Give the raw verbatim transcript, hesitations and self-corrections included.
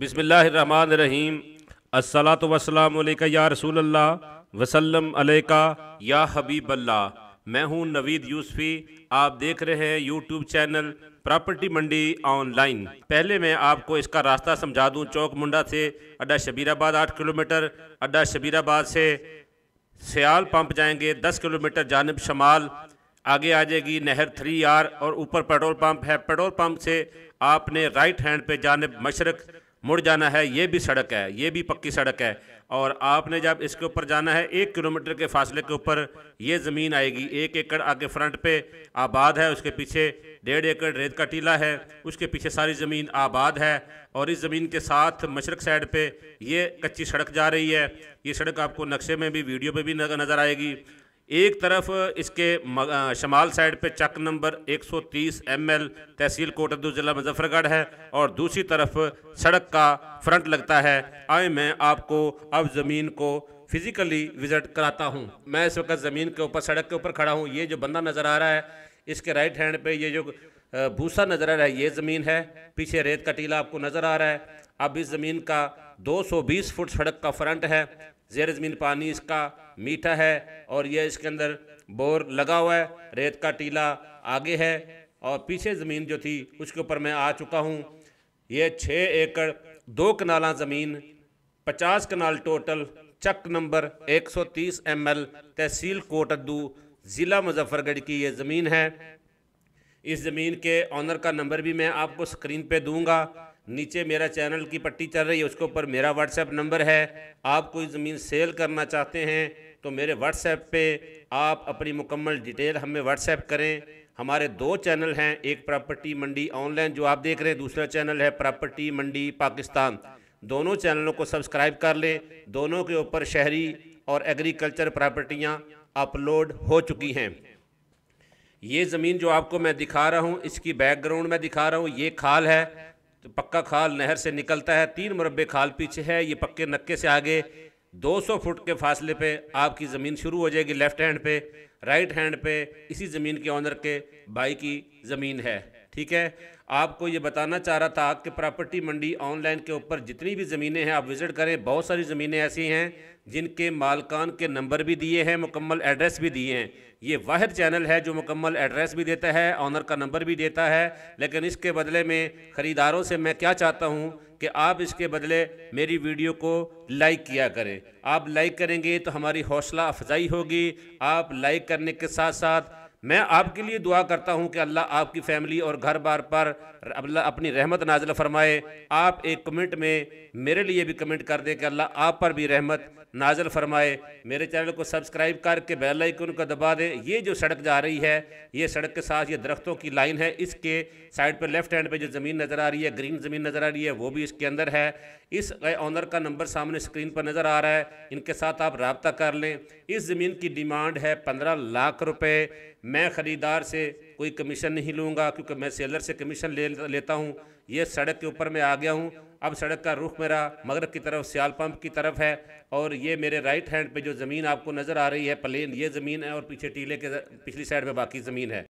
बिस्मिल्लाहिर्रहमानिर्रहीम। अस्सलातु वस्सलामु अलैका या रसूलल्लाह वसल्लम अलैका या हबीबल्लाह। मैं हूं नवीद यूसफी, आप देख रहे हैं YouTube channel property Mandi online. पहले मैं आपको इसका रास्ता समझा दूं। चौक मुंडा से अड्डा शबीराबाद आठ किलोमीटर, अड्डा शबीराबाद से सयाल पंप जाएंगे दस किलोमीटर जानिब शमाल, आगे आ जाएगी नहर थ्री आर और ऊपर पेट्रोल पंप है। पेट्रोल पंप से आपने राइट हैंड पे जानिब मशरक मुड़ जाना है। ये भी सड़क है, ये भी पक्की सड़क है। और आपने जब इसके ऊपर जाना है एक किलोमीटर के फासले के ऊपर ये ज़मीन आएगी। एक एकड़ आगे फ्रंट पे आबाद है, उसके पीछे डेढ़ एकड़ रेत का टीला है, उसके पीछे सारी ज़मीन आबाद है। और इस ज़मीन के साथ मशरक साइड पे ये कच्ची सड़क जा रही है। ये सड़क आपको नक्शे में भी वीडियो में भी नज़र आएगी। एक तरफ इसके शमाल साइड पे चक नंबर एक सौ तीस एमएल तहसील कोटदू जिला मुजफ्फरगढ़ है और दूसरी तरफ सड़क का फ्रंट लगता है। आए मैं आपको अब ज़मीन को फिज़िकली विज़िट कराता हूँ। मैं इस वक्त ज़मीन के ऊपर सड़क के ऊपर खड़ा हूँ। ये जो बंदा नज़र आ रहा है इसके राइट हैंड पे ये जो भूसा नज़र आ रहा है ये ज़मीन है, पीछे रेत का टीला आपको नज़र आ रहा है। अब इस ज़मीन का दो सौ बीस फुट सड़क का फ्रंट है। जेर ज़मीन पानी इसका मीठा है और यह इसके अंदर बोर लगा हुआ है। रेत का टीला आगे है और पीछे ज़मीन जो थी उसके ऊपर मैं आ चुका हूँ। यह छः एकड़ दो कनाला ज़मीन, पचास कनाल टोटल, चक नंबर एक सौ तीस एमएल तहसील कोटदू ज़िला मुजफ्फरगढ़ की यह ज़मीन है। इस ज़मीन के ऑनर का नंबर भी मैं आपको स्क्रीन पे दूंगा। नीचे मेरा चैनल की पट्टी चल रही है, उसके ऊपर मेरा व्हाट्सएप नंबर है। आप कोई ज़मीन सेल करना चाहते हैं तो मेरे व्हाट्सएप पे आप अपनी मुकम्मल डिटेल हमें व्हाट्सएप करें। हमारे दो चैनल हैं, एक प्रॉपर्टी मंडी ऑनलाइन जो आप देख रहे हैं, दूसरा चैनल है प्रॉपर्टी मंडी पाकिस्तान। दोनों चैनलों को सब्सक्राइब कर लें। दोनों के ऊपर शहरी और एग्रीकल्चर प्रॉपर्टियाँ अपलोड हो चुकी हैं। ये ज़मीन जो आपको मैं दिखा रहा हूँ इसकी बैकग्राउंड में दिखा रहा हूँ। ये खाल है, तो पक्का खाल नहर से निकलता है। तीन मुरब्बे खाल पीछे है। ये पक्के नक्के से आगे दो सौ फुट के फासले पे आपकी ज़मीन शुरू हो जाएगी। लेफ़्ट हैंड पे, राइट हैंड पे इसी ज़मीन के ऑनर के भाई की ज़मीन है। ठीक है, आपको ये बताना चाह रहा था कि प्रॉपर्टी मंडी ऑनलाइन के ऊपर जितनी भी ज़मीनें हैं आप विज़िट करें। बहुत सारी ज़मीनें ऐसी हैं जिनके मालकान के नंबर भी दिए हैं, मुकम्मल एड्रेस भी दिए हैं। ये वाहिद चैनल है जो मुकम्मल एड्रेस भी देता है, ऑनर का नंबर भी देता है। लेकिन इसके बदले में ख़रीदारों से मैं क्या चाहता हूँ कि आप इसके बदले मेरी वीडियो को लाइक किया करें। आप लाइक करेंगे तो हमारी हौसला अफजाई होगी। आप लाइक करने के साथ साथ मैं आपके लिए दुआ करता हूं कि अल्लाह आपकी फ़ैमिली और घर बार पर अल्लाह अपनी रहमत नाज़िल फरमाए। आप एक कमेंट में मेरे लिए भी कमेंट कर दें कि अल्लाह आप पर भी रहमत नाज़िल फरमाए। मेरे चैनल को सब्सक्राइब करके बेल आइकन को दबा दें। ये जो सड़क जा रही है ये सड़क के साथ ये दरख्तों की लाइन है। इसके साइड पर लेफ्ट हैंड पर जो ज़मीन नज़र आ रही है, ग्रीन ज़मीन नज़र आ रही है, वो भी इसके अंदर है। इस ऑनर का नंबर सामने स्क्रीन पर नज़र आ रहा है, इनके साथ आप रब्ता कर लें। इस ज़मीन की डिमांड है पंद्रह लाख रुपए। मैं ख़रीदार से कोई कमीशन नहीं लूँगा क्योंकि मैं सेलर से कमीशन ले लेता हूँ। ये सड़क के ऊपर मैं आ गया हूँ। अब सड़क का रुख मेरा मगरब की तरफ सियाल पंप की तरफ है। और ये मेरे राइट हैंड पे जो ज़मीन आपको नज़र आ रही है प्लेन, ये ज़मीन है और पीछे टीले के पिछली साइड में बाकी ज़मीन है।